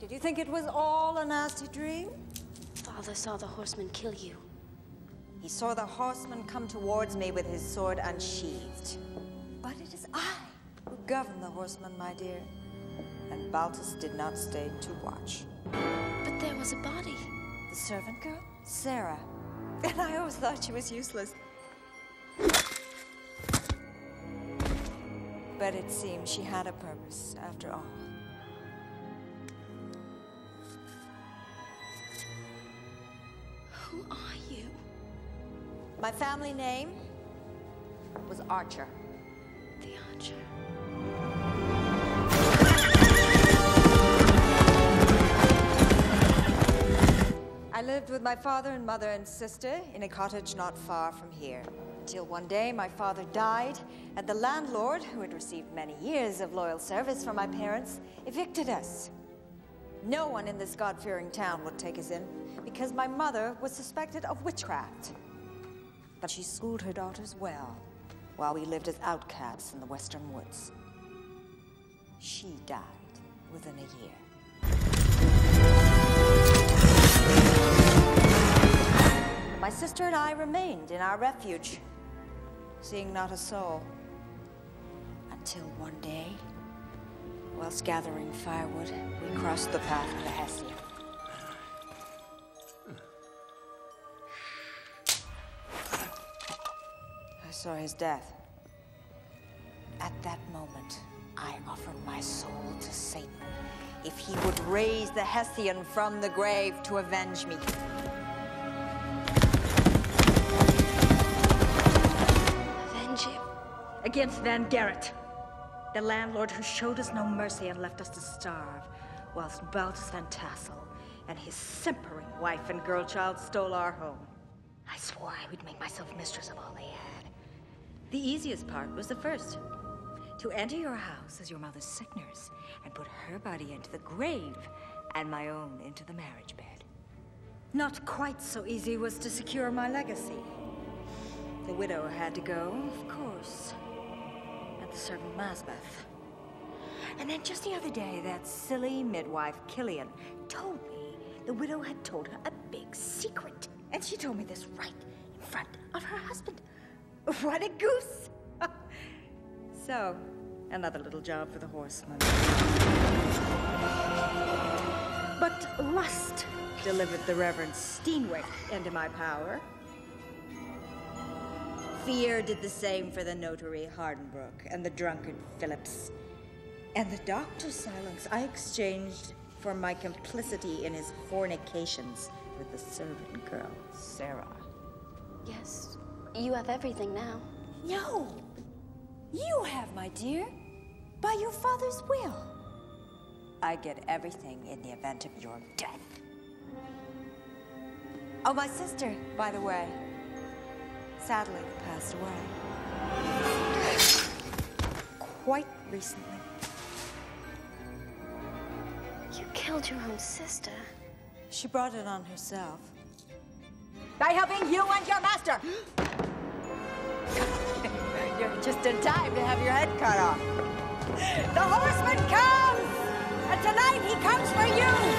Did you think it was all a nasty dream? Father saw the horseman kill you. He saw the horseman come towards me with his sword unsheathed. But it is I who govern the horseman, my dear. And Baltus did not stay to watch. But there was a body. The servant girl? Sarah. And I always thought she was useless. But it seemed she had a purpose after all. Who are you? My family name was Archer. The Archer. I lived with my father and mother and sister in a cottage not far from here. Until one day my father died, and the landlord, who had received many years of loyal service from my parents, evicted us. No one in this God-fearing town would take us in, because my mother was suspected of witchcraft. But she schooled her daughters well, while we lived as outcasts in the western woods. She died within a year. My sister and I remained in our refuge, seeing not a soul. Until one day, whilst gathering firewood, we crossed the path of the Hessian. I saw his death. At that moment, I offered my soul to Satan if he would raise the Hessian from the grave to avenge me. Against Van Garrett, the landlord who showed us no mercy and left us to starve, whilst Baltus Van Tassel and his simpering wife and girl child stole our home. I swore I would make myself mistress of all they had. The easiest part was the first. To enter your house as your mother's sick nurse and put her body into the grave and my own into the marriage bed. Not quite so easy was to secure my legacy. The widow had to go, of course. The servant Masbath. And then just the other day, that silly midwife, Killian, told me the widow had told her a big secret. And she told me this right in front of her husband. What a goose! So, another little job for the horseman. But lust delivered the Reverend Steenwick into my power. Fear did the same for the notary Hardenbrook and the drunkard Phillips. And the doctor's silence I exchanged for my complicity in his fornications with the servant girl, Sarah. Yes, you have everything now. No, you have, my dear, by your father's will. I get everything in the event of your death. Oh, my sister, by the way. Sadly passed away. Quite recently. You killed your own sister. She brought it on herself. By helping you and your master! You're just in time to have your head cut off. The horseman comes! And tonight he comes for you!